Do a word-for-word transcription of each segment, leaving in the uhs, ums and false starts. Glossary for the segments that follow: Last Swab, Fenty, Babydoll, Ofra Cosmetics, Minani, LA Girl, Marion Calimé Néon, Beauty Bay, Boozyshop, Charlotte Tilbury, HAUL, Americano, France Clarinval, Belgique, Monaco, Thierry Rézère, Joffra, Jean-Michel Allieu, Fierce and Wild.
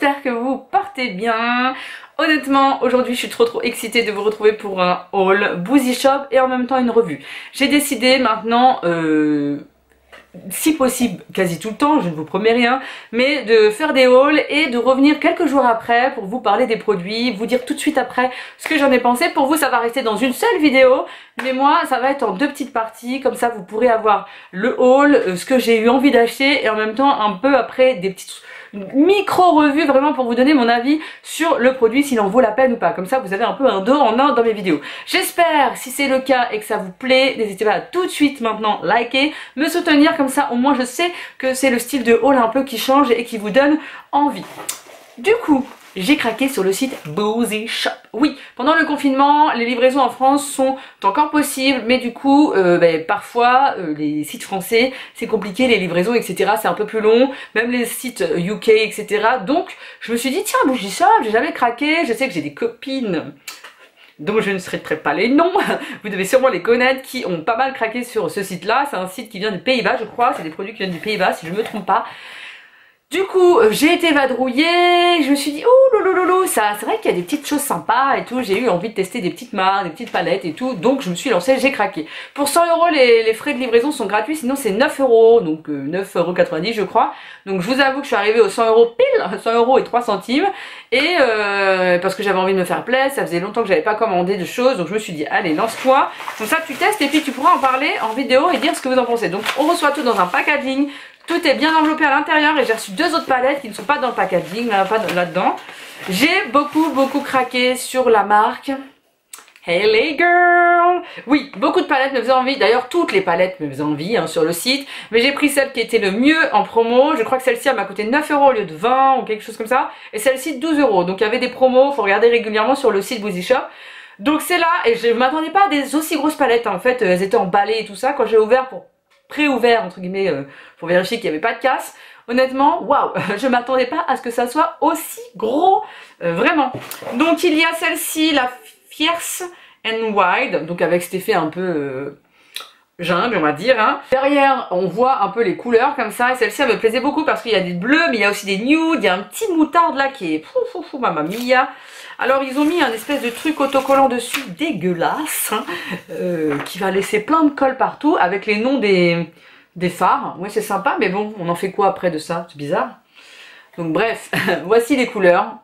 j'espère que vous portez bien. Honnêtement, aujourd'hui je suis trop trop excitée de vous retrouver pour un haul Boozyshop et en même temps une revue. J'ai décidé maintenant, euh, si possible quasi tout le temps, je ne vous promets rien, mais de faire des hauls et de revenir quelques jours après pour vous parler des produits, vous dire tout de suite après ce que j'en ai pensé. Pour vous ça va rester dans une seule vidéo, mais moi ça va être en deux petites parties, comme ça vous pourrez avoir le haul, ce que j'ai eu envie d'acheter et en même temps un peu après des petites... micro-revue vraiment pour vous donner mon avis sur le produit, s'il en vaut la peine ou pas. Comme ça vous avez un peu un deux en un dans mes vidéos. J'espère, si c'est le cas et que ça vous plaît, n'hésitez pas à tout de suite maintenant liker, me soutenir, comme ça au moins je sais que c'est le style de haul un peu qui change et qui vous donne envie. Du coup, j'ai craqué sur le site Boozyshop. Oui, pendant le confinement, les livraisons en France sont encore possibles, mais du coup, euh, bah, parfois, euh, les sites français, c'est compliqué, les livraisons, et cetera. C'est un peu plus long, même les sites U K, et cetera. Donc, je me suis dit, tiens, Boozyshop, j'ai jamais craqué, je sais que j'ai des copines... donc je ne serai pas les noms, vous devez sûrement les connaître, qui ont pas mal craqué sur ce site-là. C'est un site qui vient du Pays-Bas, je crois, c'est des produits qui viennent du Pays-Bas, si je ne me trompe pas. Du coup, j'ai été vadrouillée, je me suis dit ouh lolololo, ça, c'est vrai qu'il y a des petites choses sympas et tout, j'ai eu envie de tester des petites marques, des petites palettes et tout, donc je me suis lancée, j'ai craqué. Pour cent euros, les, les frais de livraison sont gratuits, sinon c'est neuf euros, donc euh, neuf euros quatre-vingt-dix je crois. Donc je vous avoue que je suis arrivée aux cent euros pile, cent euros et trois centimes, et euh, parce que j'avais envie de me faire plaisir, ça faisait longtemps que j'avais pas commandé de choses, donc je me suis dit allez lance-toi, comme ça tu testes et puis tu pourras en parler en vidéo et dire ce que vous en pensez. Donc on reçoit tout dans un packaging. Tout est bien enveloppé à l'intérieur et j'ai reçu deux autres palettes qui ne sont pas dans le packaging, là, pas là-dedans. J'ai beaucoup, beaucoup craqué sur la marque Hey Girl. Oui, beaucoup de palettes me faisaient envie, d'ailleurs toutes les palettes me faisaient envie hein, sur le site, mais j'ai pris celle qui était le mieux en promo. Je crois que celle-ci elle m'a coûté neuf euros au lieu de vingt ou quelque chose comme ça, et celle-ci douze euros. Donc il y avait des promos, il faut regarder régulièrement sur le site Boozyshop. Donc c'est là, et je ne m'attendais pas à des aussi grosses palettes, hein. En fait elles étaient emballées et tout ça, quand j'ai ouvert pour... pré-ouvert entre guillemets euh, pour vérifier qu'il n'y avait pas de casse. Honnêtement, waouh, je m'attendais pas à ce que ça soit aussi gros, euh, vraiment. Donc il y a celle-ci, la Fierce and Wide, donc avec cet effet un peu euh, jungle on va dire. Hein. Derrière on voit un peu les couleurs comme ça, et celle-ci elle me plaisait beaucoup parce qu'il y a des bleus, mais il y a aussi des nudes, il y a un petit moutarde là qui est fou fou fou mamma mia. Alors ils ont mis un espèce de truc autocollant dessus dégueulasse hein, euh, qui va laisser plein de colle partout avec les noms des, des fards. Ouais c'est sympa mais bon on en fait quoi après de ça, c'est bizarre. Donc bref, voici les couleurs.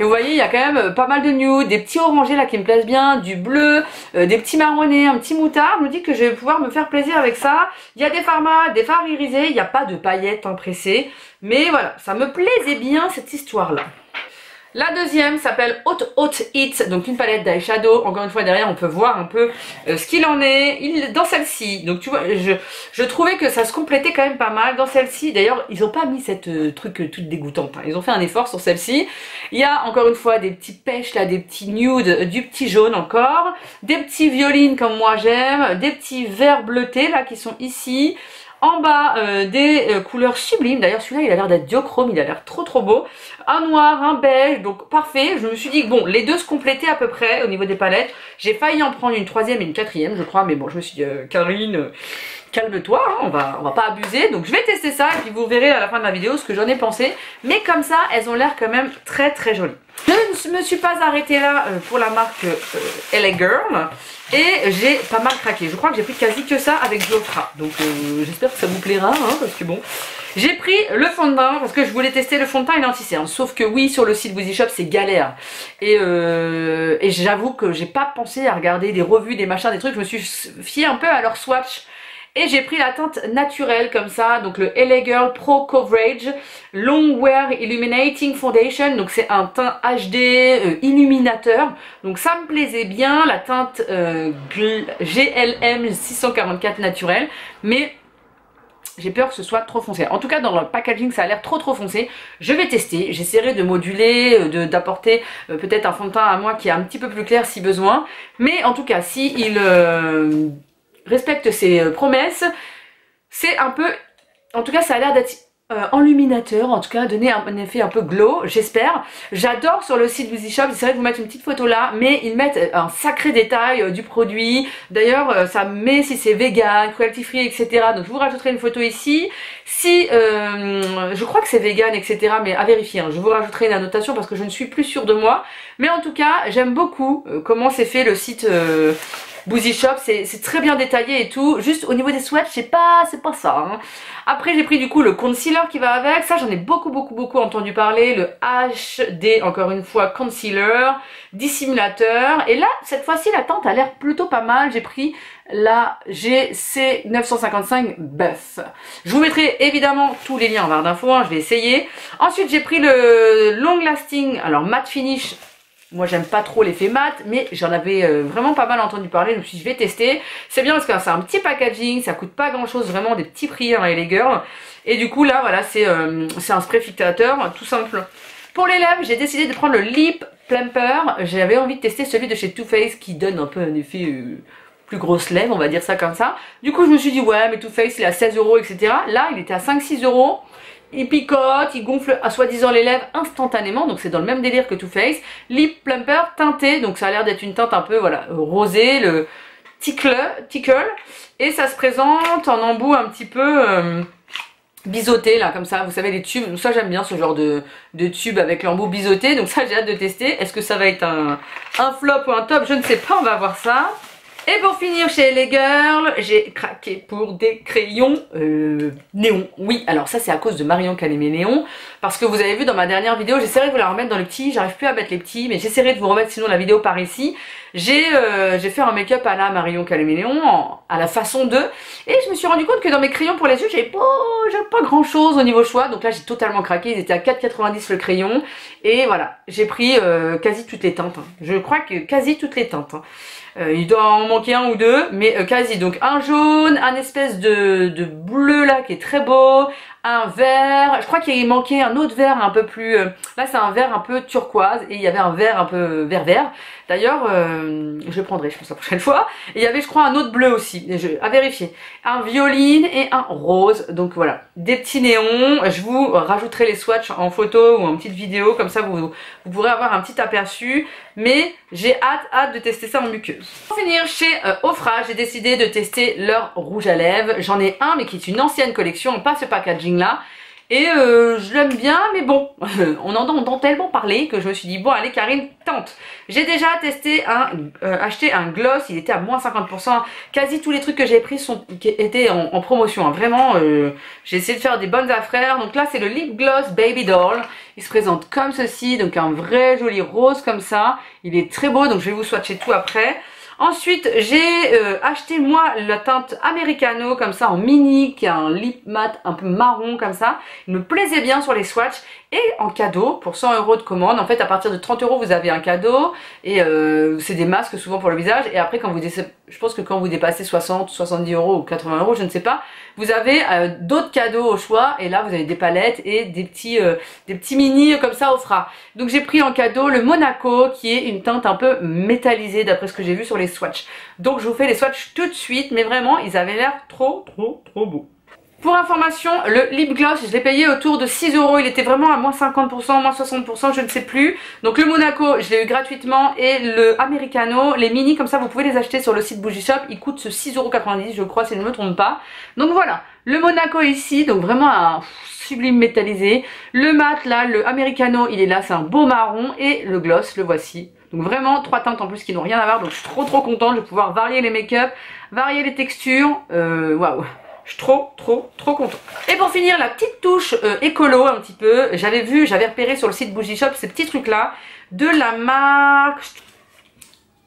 Et vous voyez il y a quand même pas mal de nudes, des petits orangés là qui me plaisent bien, du bleu, euh, des petits marronnés, un petit moutard. Je me dis que je vais pouvoir me faire plaisir avec ça. Il y a des farmas, des fards irisés, il n'y a pas de paillettes hein, pressées. Mais voilà, ça me plaisait bien cette histoire là. La deuxième s'appelle Hot Hot It, donc une palette d'eyeshadow. Encore une fois derrière on peut voir un peu euh, ce qu'il en est il, dans celle-ci. Donc tu vois, je, je trouvais que ça se complétait quand même pas mal dans celle-ci. D'ailleurs ils n'ont pas mis cette euh, truc euh, toute dégoûtante, hein. Ils ont fait un effort sur celle-ci. Il y a encore une fois des petits pêches là, des petits nudes, euh, du petit jaune encore, des petits violines comme moi j'aime, des petits verts bleutés là qui sont ici. En bas, euh, des euh, couleurs sublimes. D'ailleurs, celui-là, il a l'air d'être duochrome. Il a l'air trop, trop beau. Un noir, un beige. Donc, parfait. Je me suis dit que bon, les deux se complétaient à peu près au niveau des palettes. J'ai failli en prendre une troisième et une quatrième, je crois. Mais bon, je me suis dit, euh, Karine, euh, calme-toi. Hein, on va, on va pas abuser. Donc, je vais tester ça. Et puis, vous verrez à la fin de la vidéo ce que j'en ai pensé. Mais comme ça, elles ont l'air quand même très, très jolies. Je ne me suis pas arrêtée là euh, pour la marque euh, L A Girl. Et j'ai pas mal craqué. Je crois que j'ai pris quasi que ça avec Joffra. Donc euh, j'espère que ça vous plaira. Hein, parce que bon. J'ai pris le fond de teint. Parce que je voulais tester le fond de teint et l'anti-cerne. Sauf que oui, sur le site Boozyshop, c'est galère. Et, euh, et j'avoue que j'ai pas pensé à regarder des revues, des machins, des trucs. Je me suis fiée un peu à leur swatch. Et j'ai pris la teinte naturelle comme ça, donc le L A Girl Pro Coverage Long Wear Illuminating Foundation. Donc c'est un teint H D euh, illuminateur, donc ça me plaisait bien, la teinte euh, G L M six cent quarante-quatre naturelle, mais j'ai peur que ce soit trop foncé. En tout cas dans le packaging ça a l'air trop trop foncé. Je vais tester, j'essaierai de moduler, de d'apporter euh, peut-être un fond de teint à moi qui est un petit peu plus clair si besoin. Mais en tout cas si il... Euh, respecte ses promesses, c'est un peu, en tout cas ça a l'air d'être Euh, enluminateur, en tout cas donner un, un effet un peu glow, j'espère. J'adore sur le site Boozyshop, c'est vrai de vous mettre une petite photo là, mais ils mettent un sacré détail euh, du produit. D'ailleurs euh, ça met si c'est vegan, cruelty free, etc. Donc je vous rajouterai une photo ici si euh, je crois que c'est vegan, etc. Mais à vérifier, hein, je vous rajouterai une annotation parce que je ne suis plus sûre de moi. Mais en tout cas j'aime beaucoup euh, comment c'est fait le site euh, Boozyshop, c'est très bien détaillé et tout. Juste au niveau des sweats, je sais pas, c'est pas ça. Hein. Après j'ai pris du coup le concealer qui va avec. Ça j'en ai beaucoup beaucoup beaucoup entendu parler. Le H D, encore une fois, concealer, dissimulateur. Et là, cette fois-ci, la teinte a l'air plutôt pas mal. J'ai pris la G C neuf cent cinquante-cinq Buff. Je vous mettrai évidemment tous les liens en barre d'infos, hein, je vais essayer. Ensuite j'ai pris le Long Lasting, alors matte finish. Moi j'aime pas trop l'effet mat, mais j'en avais euh, vraiment pas mal entendu parler, donc je me suis dit je vais tester. C'est bien parce que hein, c'est un petit packaging, ça coûte pas grand chose, vraiment des petits prix hein, et les girls. Et du coup là voilà, c'est euh, un spray fixateur tout simple. Pour les lèvres, j'ai décidé de prendre le Lip Plumper. J'avais envie de tester celui de chez Too Faced qui donne un peu un effet euh, plus grosse lèvre, on va dire ça comme ça. Du coup je me suis dit ouais mais Too Faced il est à seize euros etc. Là il était à cinq six euros. Il picote, il gonfle à soi-disant les lèvres instantanément, donc c'est dans le même délire que Too Faced. Lip Plumper teinté, donc ça a l'air d'être une teinte un peu voilà rosée, le tickle, tickle. Et ça se présente en embout un petit peu euh, biseauté là, comme ça, vous savez les tubes. Ça j'aime bien ce genre de, de tube avec l'embout biseauté, donc ça j'ai hâte de tester. Est-ce que ça va être un, un flop ou un top, je ne sais pas, on va voir ça. Et pour finir chez L A Girl, j'ai craqué pour des crayons euh, néons. Oui, alors ça c'est à cause de Marion Calimé Néon, parce que vous avez vu dans ma dernière vidéo, j'essaierai de vous la remettre dans le petit, j'arrive plus à mettre les petits, mais j'essaierai de vous remettre sinon la vidéo par ici. J'ai euh, fait un make-up à la Marion Calimé Néon, en, à la façon d'eux, et je me suis rendu compte que dans mes crayons pour les yeux, j'avais pas, pas grand chose au niveau choix, donc là j'ai totalement craqué, ils étaient à quatre quatre-vingt-dix le crayon, et voilà, j'ai pris euh, quasi toutes les teintes, hein. Je crois que quasi toutes les teintes. Hein. Euh, il doit en manquer un ou deux, mais euh, quasi. Donc un jaune, un espèce de, de bleu là qui est très beau, un vert, je crois qu'il manquait un autre vert un peu plus... Euh, là c'est un vert un peu turquoise et il y avait un vert un peu vert-vert. D'ailleurs, euh, je le prendrai je pense la prochaine fois. Et il y avait je crois un autre bleu aussi, je, à vérifier. Un violine et un rose, donc voilà. Des petits néons, je vous rajouterai les swatchs en photo ou en petite vidéo, comme ça vous, vous pourrez avoir un petit aperçu. Mais j'ai hâte, hâte de tester ça en muqueuse. Pour finir, chez euh, Ofra, j'ai décidé de tester leur rouge à lèvres. J'en ai un, mais qui est une ancienne collection, pas ce packaging là. Et euh, je l'aime bien, mais bon, on en entend tellement parler que je me suis dit, bon allez Karine, tente. J'ai déjà testé un, euh, acheté un gloss, il était à moins cinquante pour cent. Quasi tous les trucs que j'ai pris sont, qui étaient en, en promotion, hein. Vraiment, euh, j'ai essayé de faire des bonnes affaires. Donc là c'est le Lip Gloss Baby Doll. Il se présente comme ceci, donc un vrai joli rose comme ça. Il est très beau, donc je vais vous swatcher tout après. Ensuite, j'ai euh, acheté moi la teinte Americano comme ça en mini, qui est un lip mat un peu marron comme ça. Il me plaisait bien sur les swatchs et en cadeau pour cent euros de commande. En fait, à partir de trente euros, vous avez un cadeau et euh, c'est des masques souvent pour le visage. Et après, quand vous je pense que quand vous dépassez soixante, soixante-dix euros ou quatre-vingts euros, je ne sais pas, vous avez euh, d'autres cadeaux au choix. Et là, vous avez des palettes et des petits, euh, des petits mini comme ça Ofra. Donc, j'ai pris en cadeau le Monaco qui est une teinte un peu métallisée d'après ce que j'ai vu sur les swatch. Donc je vous fais les swatchs tout de suite, mais vraiment ils avaient l'air trop trop trop beaux. Pour information, le lip gloss, je l'ai payé autour de six euros, il était vraiment à moins cinquante pour cent, moins soixante pour cent, je ne sais plus. Donc le Monaco, je l'ai eu gratuitement et le Americano, les mini comme ça, vous pouvez les acheter sur le site Boozyshop, ils coûtent six euros quatre-vingt-dix, je crois si je ne me trompe pas. Donc voilà, le Monaco ici, donc vraiment un sublime métallisé. Le mat là, le Americano, il est là, c'est un beau marron et le gloss, le voici. Donc vraiment trois teintes en plus qui n'ont rien à voir, donc je suis trop trop contente de pouvoir varier les make-up, varier les textures, waouh, wow. Je suis trop trop trop contente. Et pour finir la petite touche euh, écolo un petit peu, j'avais vu, j'avais repéré sur le site Boozyshop ces petits trucs là, de la marque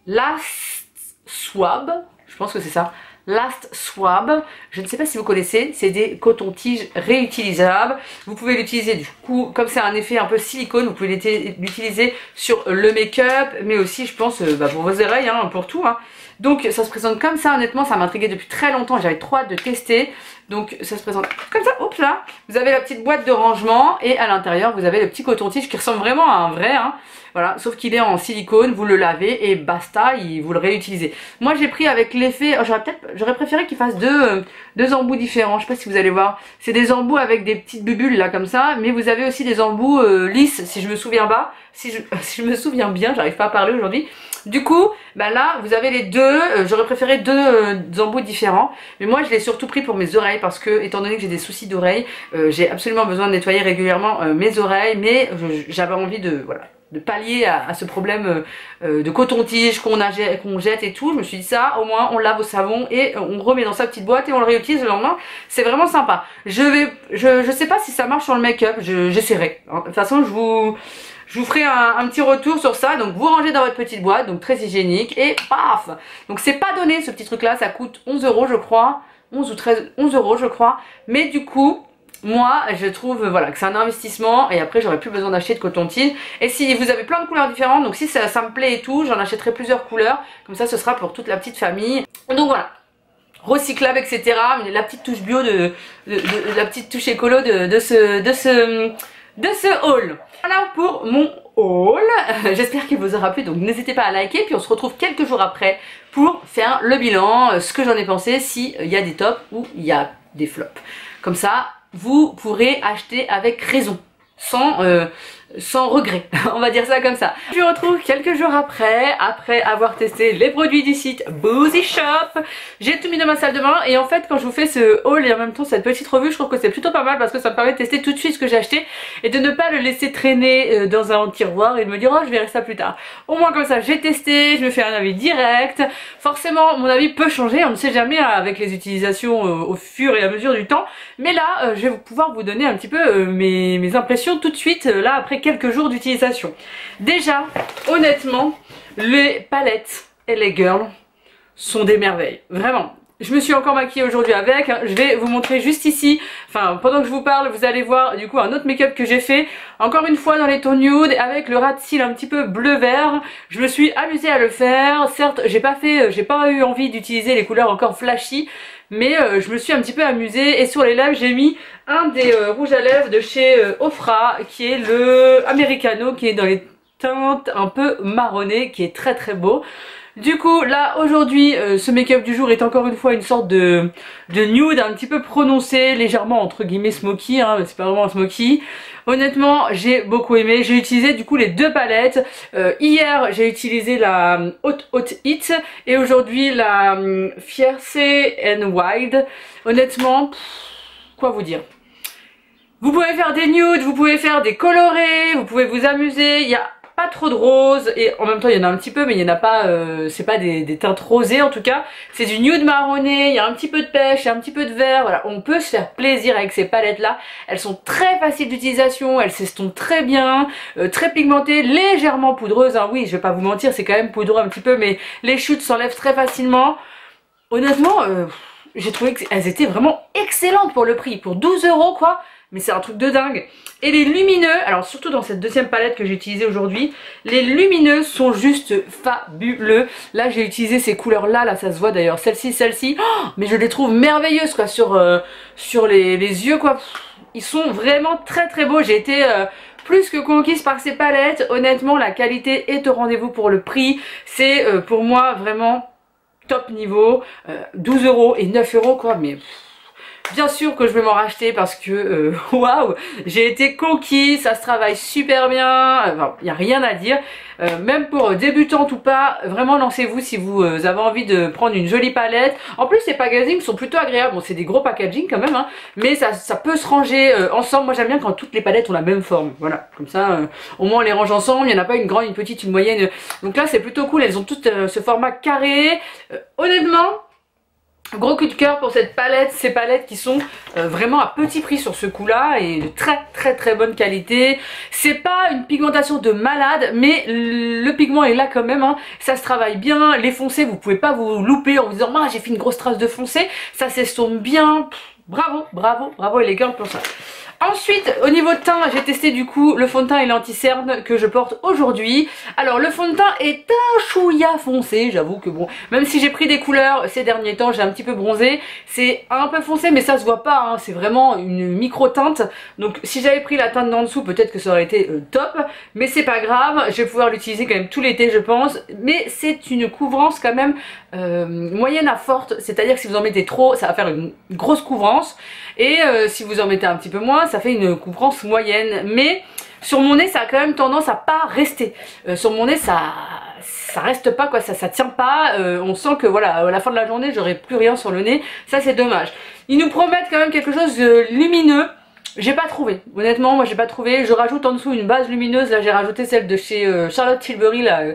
Last Swab, je pense que c'est ça. Last Swab, je ne sais pas si vous connaissez, c'est des cotons-tiges réutilisables. Vous pouvez l'utiliser du coup, comme c'est un effet un peu silicone, vous pouvez l'utiliser sur le make-up, mais aussi je pense bah, pour vos oreilles, hein, pour tout. Hein. Donc ça se présente comme ça, honnêtement ça m'intriguait depuis très longtemps, j'avais trop hâte de tester. Donc ça se présente comme ça, oups là, vous avez la petite boîte de rangement et à l'intérieur vous avez le petit coton-tige qui ressemble vraiment à un vrai, hein. Voilà, sauf qu'il est en silicone, vous le lavez et basta, il, vous le réutilisez. Moi j'ai pris avec l'effet, j'aurais peut-être, j'aurais préféré qu'il fasse deux, euh, deux embouts différents, je sais pas si vous allez voir. C'est des embouts avec des petites bulles là comme ça, mais vous avez aussi des embouts euh, lisses si je me souviens pas, si je, si je me souviens bien, j'arrive pas à parler aujourd'hui. Du coup, bah là vous avez les deux, euh, j'aurais préféré deux, euh, deux embouts différents, mais moi je l'ai surtout pris pour mes oreilles parce que étant donné que j'ai des soucis d'oreilles, euh, j'ai absolument besoin de nettoyer régulièrement euh, mes oreilles, mais j'avais envie de, voilà, de pallier à, à ce problème euh, de coton-tige qu'on qu'on jette et tout. Je me suis dit ça, au moins on lave au savon et on remet dans sa petite boîte et on le réutilise le lendemain. C'est vraiment sympa. Je vais, je, je sais pas si ça marche sur le make-up, j'essaierai. Hein. De toute façon je vous... Je vous ferai un, un petit retour sur ça. Donc vous rangez dans votre petite boîte, donc très hygiénique et paf. Donc c'est pas donné ce petit truc là, ça coûte onze euros je crois, onze ou treize, onze euros je crois. Mais du coup, moi je trouve voilà, que c'est un investissement et après j'aurais plus besoin d'acheter de coton-tige. Et si vous avez plein de couleurs différentes, donc si ça, ça me plaît et tout, j'en achèterai plusieurs couleurs. Comme ça ce sera pour toute la petite famille. Donc voilà. Recyclable, et cetera. La petite touche bio de, de, de, de la petite touche écolo de, de ce... De ce de ce haul. Voilà pour mon haul, j'espère qu'il vous aura plu, donc n'hésitez pas à liker, puis on se retrouve quelques jours après pour faire le bilan, ce que j'en ai pensé, s'il y a des tops ou il y a des flops. Comme ça, vous pourrez acheter avec raison, sans, euh, sans regret, on va dire ça comme ça. Je vous retrouve quelques jours après, après avoir testé les produits du site Boozyshop. J'ai tout mis dans ma salle de bain et en fait quand je vous fais ce haul et en même temps cette petite revue, je trouve que c'est plutôt pas mal parce que ça me permet de tester tout de suite ce que j'ai acheté et de ne pas le laisser traîner dans un tiroir et de me dire oh je verrai ça plus tard. Au moins comme ça j'ai testé, je me fais un avis direct. Forcément mon avis peut changer, on ne sait jamais avec les utilisations au fur et à mesure du temps, mais là je vais pouvoir vous donner un petit peu mes, mes impressions tout de suite là après quelques jours d'utilisation. Déjà, honnêtement, les palettes L A Girl sont des merveilles. Vraiment. Je me suis encore maquillée aujourd'hui avec. Je vais vous montrer juste ici. Enfin, pendant que je vous parle, vous allez voir du coup un autre make-up que j'ai fait. Encore une fois dans les tons nude avec le ras de cils un petit peu bleu-vert. Je me suis amusée à le faire. Certes, j'ai pas fait, j'ai pas eu envie d'utiliser les couleurs encore flashy. Mais euh, je me suis un petit peu amusée et sur les lèvres j'ai mis un des euh, rouges à lèvres de chez euh, Ofra qui est le Americano qui est dans les teintes un peu marronnées qui est très très beau. Du coup là aujourd'hui euh, ce make-up du jour est encore une fois une sorte de, de nude un petit peu prononcé, légèrement entre guillemets smoky, hein, mais c'est pas vraiment un smoky. Honnêtement j'ai beaucoup aimé, j'ai utilisé du coup les deux palettes, euh, hier j'ai utilisé la Hot Hot Hit et aujourd'hui la euh, Fierce and Wild. Honnêtement, pff, quoi vous dire? Vous pouvez faire des nudes, vous pouvez faire des colorés, vous pouvez vous amuser, il y a pas trop de rose et en même temps il y en a un petit peu mais il n'y en a pas, euh, c'est pas des, des teintes rosées en tout cas, c'est du nude marronné, il y a un petit peu de pêche, il y a un petit peu de vert, voilà, on peut se faire plaisir avec ces palettes là, elles sont très faciles d'utilisation, elles s'estompent très bien, euh, très pigmentées, légèrement poudreuses, hein. Oui je vais pas vous mentir c'est quand même poudreux un petit peu mais les chutes s'enlèvent très facilement, honnêtement euh, j'ai trouvé qu'elles étaient vraiment excellentes pour le prix, pour douze euros quoi. Mais c'est un truc de dingue. Et les lumineux, alors surtout dans cette deuxième palette que j'ai utilisée aujourd'hui, les lumineux sont juste fabuleux. Là j'ai utilisé ces couleurs là, là ça se voit d'ailleurs, celle-ci, celle-ci. Oh, mais je les trouve merveilleuses quoi, sur, euh, sur les, les yeux quoi. Ils sont vraiment très très beaux, j'ai été... Euh, plus que conquise par ces palettes. Honnêtement la qualité est au rendez-vous pour le prix. C'est euh, pour moi vraiment top niveau, euh, douze euros et neuf euros quoi, mais... Bien sûr que je vais m'en racheter parce que, waouh, wow, j'ai été conquise, ça se travaille super bien, il enfin, n'y a rien à dire. Euh, même pour débutante ou pas, vraiment lancez-vous si vous euh, avez envie de prendre une jolie palette. En plus, les packagings sont plutôt agréables, bon c'est des gros packagings quand même, hein, mais ça, ça peut se ranger euh, ensemble. Moi j'aime bien quand toutes les palettes ont la même forme, voilà, comme ça euh, au moins on les range ensemble, il n'y en a pas une grande, une petite, une moyenne. Donc là c'est plutôt cool, elles ont toutes euh, ce format carré, euh, honnêtement... Gros coup de cœur pour cette palette, ces palettes qui sont euh, vraiment à petit prix sur ce coup là et de très très très bonne qualité. C'est pas une pigmentation de malade mais le pigment est là quand même, hein. Ça se travaille bien, les foncés vous pouvez pas vous louper en vous disant ah, j'ai fait une grosse trace de foncé, ça s'estompe bien, bravo, bravo, bravo les girls pour ça. Ensuite, au niveau de teint, j'ai testé du coup le fond de teint et l'anti-cerne que je porte aujourd'hui. Alors le fond de teint est un chouïa foncé, j'avoue que bon, même si j'ai pris des couleurs ces derniers temps, j'ai un petit peu bronzé, c'est un peu foncé mais ça se voit pas, hein. C'est vraiment une micro teinte, donc si j'avais pris la teinte d'en dessous peut-être que ça aurait été euh, top, mais c'est pas grave, je vais pouvoir l'utiliser quand même tout l'été je pense, mais c'est une couvrance quand même euh, moyenne à forte, c'est-à-dire que si vous en mettez trop, ça va faire une grosse couvrance, et euh, si vous en mettez un petit peu moins, ça fait une couvrance moyenne, mais sur mon nez ça a quand même tendance à pas rester, euh, sur mon nez ça ça reste pas quoi, ça, ça tient pas, euh, on sent que voilà à la fin de la journée j'aurai plus rien sur le nez, ça c'est dommage. Ils nous promettent quand même quelque chose de lumineux, j'ai pas trouvé, honnêtement moi j'ai pas trouvé, je rajoute en dessous une base lumineuse, là j'ai rajouté celle de chez euh, Charlotte Tilbury, là, euh,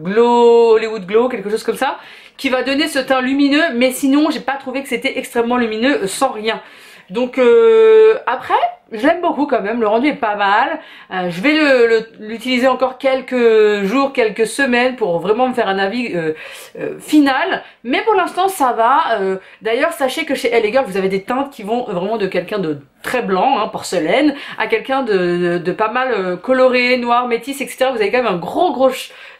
Glow, Hollywood Glow, quelque chose comme ça, qui va donner ce teint lumineux, mais sinon j'ai pas trouvé que c'était extrêmement lumineux, euh, sans rien. Donc euh, après, je l'aime beaucoup quand même, le rendu est pas mal, euh, je vais l'utiliser encore quelques jours, quelques semaines pour vraiment me faire un avis euh, euh, final, mais pour l'instant ça va. Euh, d'ailleurs sachez que chez L A Girl vous avez des teintes qui vont vraiment de quelqu'un de très blanc, hein, porcelaine, à quelqu'un de, de, de pas mal coloré, noir, métis, et cetera. Vous avez quand même un gros gros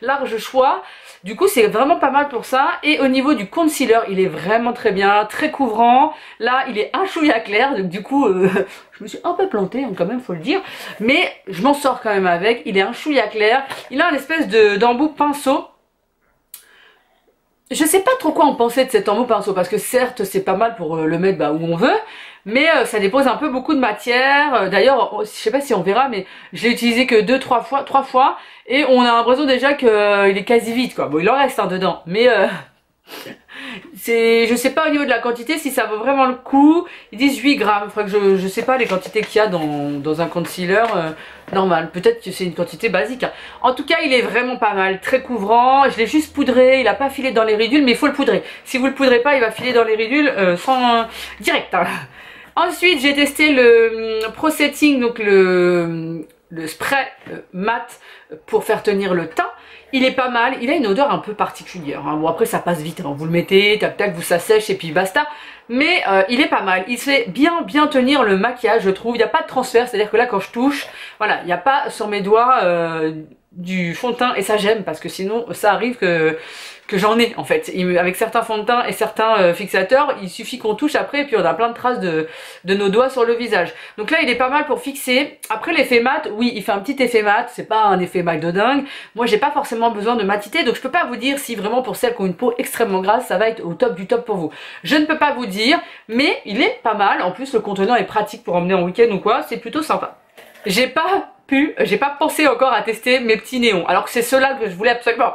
large choix. Du coup c'est vraiment pas mal pour ça, et au niveau du concealer il est vraiment très bien, très couvrant, là il est un chouïa clair, donc du coup euh, je me suis un peu plantée hein, quand même faut le dire, mais je m'en sors quand même avec, il est un chouïa clair, il a une espèce d'embout de, pinceau. Je sais pas trop quoi en penser de cet embout pinceau, parce que certes c'est pas mal pour le mettre bah, où on veut, mais euh, ça dépose un peu beaucoup de matière, euh, d'ailleurs je sais pas si on verra mais je l'ai utilisé que deux trois fois, trois fois et on a l'impression déjà qu'il euh, est quasi vide quoi, bon il en reste un hein, dedans, mais euh, c'est, je sais pas au niveau de la quantité si ça vaut vraiment le coup, ils disent huit grammes, faudrait que je, je sais pas les quantités qu'il y a dans, dans un concealer euh, normal, peut-être que c'est une quantité basique hein. En tout cas il est vraiment pas mal, très couvrant, je l'ai juste poudré, il a pas filé dans les ridules mais il faut le poudrer, si vous le poudrez pas il va filer dans les ridules euh, sans, euh, direct hein. Ensuite j'ai testé le Pro Setting, donc le, le spray mat pour faire tenir le teint. Il est pas mal, il a une odeur un peu particulière hein. Bon après ça passe vite, hein. Vous le mettez, tac tac, vous ça sèche et puis basta. Mais euh, il est pas mal, il fait bien bien tenir le maquillage je trouve, il n'y a pas de transfert, c'est-à-dire que là quand je touche, voilà, il n'y a pas sur mes doigts euh, du fond de teint, et ça j'aime parce que sinon ça arrive que... que j'en ai en fait, avec certains fonds de teint et certains euh, fixateurs, il suffit qu'on touche après et puis on a plein de traces de, de nos doigts sur le visage. Donc là il est pas mal pour fixer, après l'effet mat, oui il fait un petit effet mat, c'est pas un effet mat de dingue, moi j'ai pas forcément besoin de matité, donc je peux pas vous dire si vraiment pour celles qui ont une peau extrêmement grasse ça va être au top du top pour vous, je ne peux pas vous dire, mais il est pas mal, en plus le contenant est pratique pour emmener en week-end ou quoi, c'est plutôt sympa. J'ai pas... j'ai pas pensé encore à tester mes petits néons, alors que c'est ceux-là que je voulais absolument,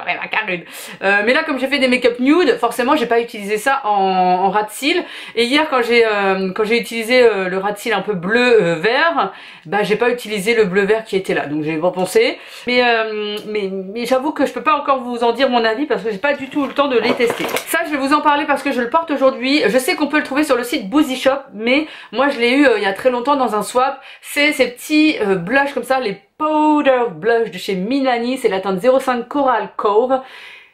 euh, mais là comme j'ai fait des make-up nude, forcément j'ai pas utilisé ça en, en ras de cils, et hier quand j'ai euh, quand j'ai utilisé euh, le ras de cils un peu bleu euh, vert, bah j'ai pas utilisé le bleu vert qui était là, donc j'ai pas pensé, mais, euh, mais, mais j'avoue que je peux pas encore vous en dire mon avis parce que j'ai pas du tout le temps de les tester. Ça je vais vous en parler parce que je le porte aujourd'hui, je sais qu'on peut le trouver sur le site Boozyshop, mais moi je l'ai eu euh, il y a très longtemps dans un swap, c'est ces petits euh, blushs comme ça, les Powder Blush de chez Minani, c'est la teinte zéro cinq Coral Cove,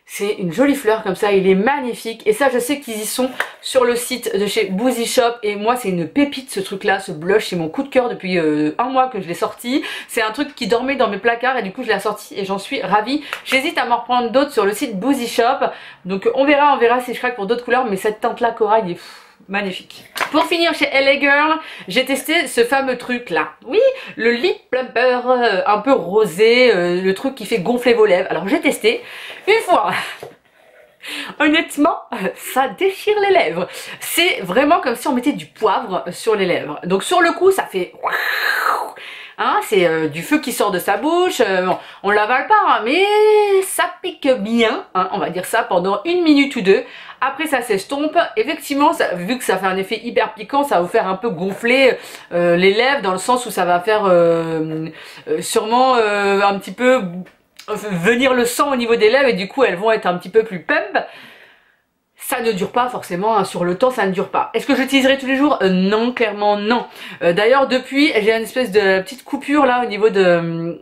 c'est une jolie fleur comme ça, il est magnifique, et ça je sais qu'ils y sont sur le site de chez Boozyshop, et moi c'est une pépite ce truc là, ce blush, c'est mon coup de cœur depuis euh, un mois que je l'ai sorti, c'est un truc qui dormait dans mes placards et du coup je l'ai sorti et j'en suis ravie, j'hésite à m'en reprendre d'autres sur le site Boozyshop, donc on verra, on verra si je craque pour d'autres couleurs, mais cette teinte là corail il est pff, magnifique. Pour finir chez L A Girl, j'ai testé ce fameux truc là, oui, le lip plumper euh, un peu rosé, euh, le truc qui fait gonfler vos lèvres, alors j'ai testé une fois, honnêtement ça déchire les lèvres, c'est vraiment comme si on mettait du poivre sur les lèvres, donc sur le coup ça fait... Hein, c'est euh, du feu qui sort de sa bouche, euh, bon, on l'avale pas, hein, mais ça pique bien, hein, on va dire ça pendant une minute ou deux, après ça s'estompe, effectivement ça, vu que ça fait un effet hyper piquant, ça va vous faire un peu gonfler euh, les lèvres, dans le sens où ça va faire euh, euh, sûrement euh, un petit peu venir le sang au niveau des lèvres et du coup elles vont être un petit peu plus pump. Ça ne dure pas forcément, hein, sur le temps ça ne dure pas. Est-ce que j'utiliserai tous les jours? euh, Non, clairement non. Euh, D'ailleurs depuis j'ai une espèce de petite coupure là au niveau de,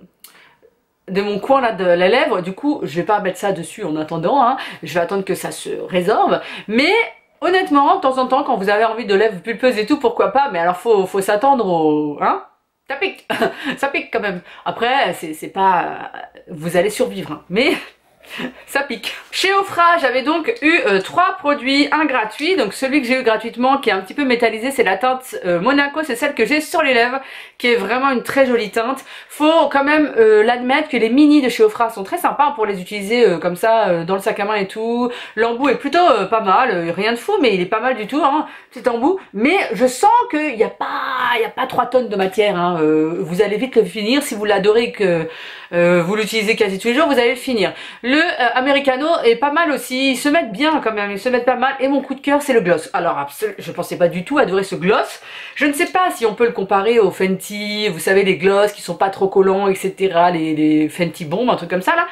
de mon coin là de la lèvre. Du coup je vais pas mettre ça dessus en attendant, hein. Je vais attendre que ça se résorbe. Mais Honnêtement, de temps en temps, quand vous avez envie de lèvres pulpeuses et tout, pourquoi pas, mais alors faut, faut s'attendre au... Hein ? Ça pique. Ça pique quand même. Après, c'est pas... Vous allez survivre, hein. Mais... ça pique. Chez Ofra, j'avais donc eu euh, trois produits, un gratuit, donc celui que j'ai eu gratuitement qui est un petit peu métallisé, c'est la teinte euh, Monaco, c'est celle que j'ai sur les lèvres, qui est vraiment une très jolie teinte. Faut quand même euh, l'admettre que les mini de chez Ofra sont très sympas pour les utiliser euh, comme ça euh, dans le sac à main et tout. L'embout est plutôt euh, pas mal, euh, rien de fou, mais il est pas mal du tout, hein, petit embout. Mais je sens qu'il n'y a pas, il n'y a pas trois tonnes de matière, hein. Euh, vous allez vite le finir, si vous l'adorez et que euh, vous l'utilisez quasi tous les jours, vous allez le finir. Le Le euh, Americano est pas mal aussi, ils se mettent bien quand même, ils se mettent pas mal. Et mon coup de cœur, c'est le gloss. Alors je pensais pas du tout adorer ce gloss. Je ne sais pas si on peut le comparer au Fenty, vous savez, les gloss qui sont pas trop collants, etc, les, les Fenty bombes, un truc comme ça là.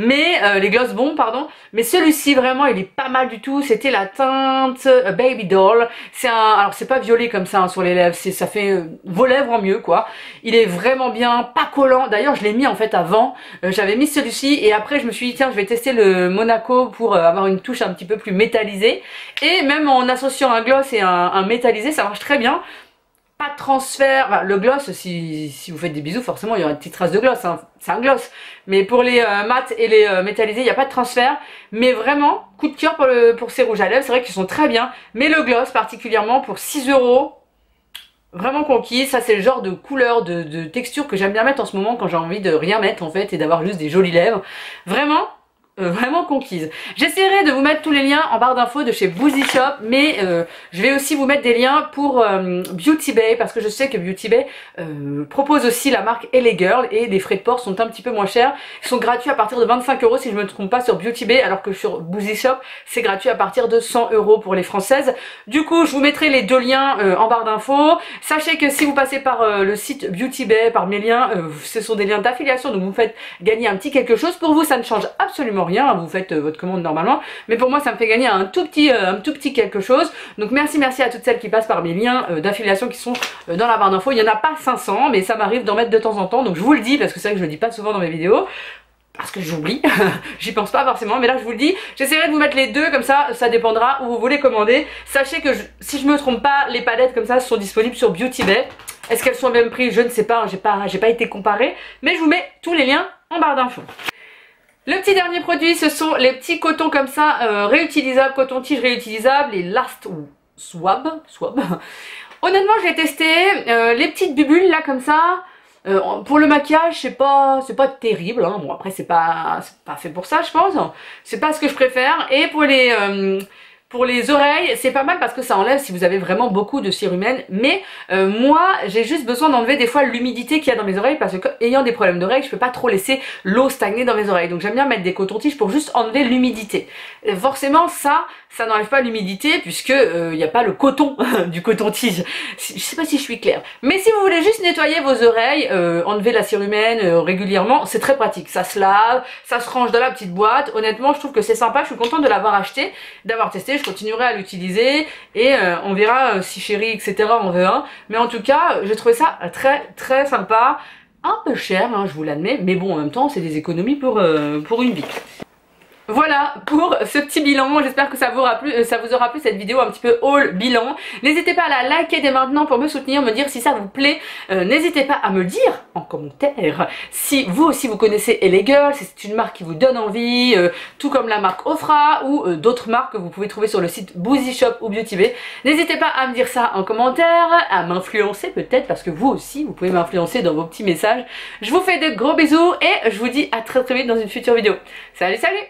Mais euh, les gloss bombes, pardon. Mais celui-ci vraiment il est pas mal du tout. C'était la teinte euh, Baby Doll. C'est un, alors c'est pas violet comme ça, hein, sur les lèvres, ça fait euh, vos lèvres en mieux quoi. Il est vraiment bien, pas collant. D'ailleurs je l'ai mis en fait avant, euh, j'avais mis celui-ci et après je me suis dit tiens, je vais tester le Monaco pour avoir une touche un petit peu plus métallisée. Et même en associant un gloss et un, un métallisé, ça marche très bien. Pas de transfert. Enfin, le gloss, si, si vous faites des bisous, forcément il y aura une petite trace de gloss, hein. C'est un gloss. Mais pour les euh, mats et les euh, métallisés, il n'y a pas de transfert. Mais vraiment, coup de cœur pour, le, pour ces rouges à lèvres. C'est vrai qu'ils sont très bien. Mais le gloss, particulièrement pour six euros. Vraiment conquise, ça c'est le genre de couleur, de, de texture que j'aime bien mettre en ce moment quand j'ai envie de rien mettre en fait et d'avoir juste des jolies lèvres. Vraiment, euh, vraiment conquise. J'essaierai de vous mettre tous les liens en barre d'infos de chez Boozyshop, mais euh, je vais aussi vous mettre des liens pour euh, Beauty Bay, parce que je sais que Beauty Bay euh, propose aussi la marque L A Girl et les frais de port sont un petit peu moins chers. Ils sont gratuits à partir de vingt-cinq euros si je ne me trompe pas sur Beauty Bay, alors que sur Boozyshop c'est gratuit à partir de cent euros pour les françaises. Du coup je vous mettrai les deux liens euh, en barre d'infos. Sachez que si vous passez par euh, le site Beauty Bay, par mes liens, euh, ce sont des liens d'affiliation, donc vous faites gagner un petit quelque chose. Pour vous ça ne change absolument rien, vous faites votre commande normalement, mais pour moi ça me fait gagner un tout petit, un tout petit quelque chose. Donc merci merci à toutes celles qui passent par mes liens d'affiliation qui sont dans la barre d'infos. Il n'y en a pas cinq cents, mais ça m'arrive d'en mettre de temps en temps, donc je vous le dis parce que c'est vrai que je le dis pas souvent dans mes vidéos parce que j'oublie, j'y pense pas forcément, mais là je vous le dis, j'essaierai de vous mettre les deux, comme ça, ça dépendra où vous voulez commander. Sachez que je, si je me trompe pas, les palettes comme ça sont disponibles sur Beauty Bay. Est-ce qu'elles sont au même prix? Je ne sais pas, hein, j'ai pas, j'ai pas été comparée, mais je vous mets tous les liens en barre d'infos. Le petit dernier produit, ce sont les petits cotons comme ça, euh, réutilisables, coton-tige réutilisables, les Last Swab, Swab. Honnêtement, j'ai testé euh, les petites bulles là comme ça. Euh, pour le maquillage, c'est pas, c'est pas terrible, hein. Bon après c'est pas, c'est pas fait pour ça je pense, c'est pas ce que je préfère. Et pour les, euh, pour les oreilles, c'est pas mal parce que ça enlève si vous avez vraiment beaucoup de cérumène. Mais euh, moi j'ai juste besoin d'enlever des fois l'humidité qu'il y a dans mes oreilles, parce que ayant des problèmes d'oreilles, je peux pas trop laisser l'eau stagner dans mes oreilles. Donc j'aime bien mettre des cotons-tiges pour juste enlever l'humidité. Forcément ça, ça n'enlève pas l'humidité puisque il euh, n'y a pas le coton du coton-tige. Je sais pas si je suis claire. Mais si vous voulez juste nettoyer vos oreilles, euh, enlever la cérumène euh, régulièrement, c'est très pratique. Ça se lave, ça se range dans la petite boîte. Honnêtement, je trouve que c'est sympa. Je suis contente de l'avoir acheté, d'avoir testé. Je continuerai à l'utiliser et euh, on verra euh, si Chérie, et cetera en veut un. Mais en tout cas, j'ai trouvé ça très très sympa. Un peu cher, hein, je vous l'admets. Mais bon, en même temps, c'est des économies pour, euh, pour une vie. Voilà pour ce petit bilan, j'espère que ça vous aura plu, ça vous aura plu cette vidéo un petit peu haul bilan. N'hésitez pas à la liker dès maintenant pour me soutenir, me dire si ça vous plaît. Euh, n'hésitez pas à me dire en commentaire si vous aussi vous connaissez L A Girl, si c'est une marque qui vous donne envie, euh, tout comme la marque Ofra ou euh, d'autres marques que vous pouvez trouver sur le site Boozyshop ou Beauty Bay. N'hésitez pas à me dire ça en commentaire, à m'influencer peut-être, parce que vous aussi vous pouvez m'influencer dans vos petits messages. Je vous fais de gros bisous et je vous dis à très très vite dans une future vidéo. Salut salut!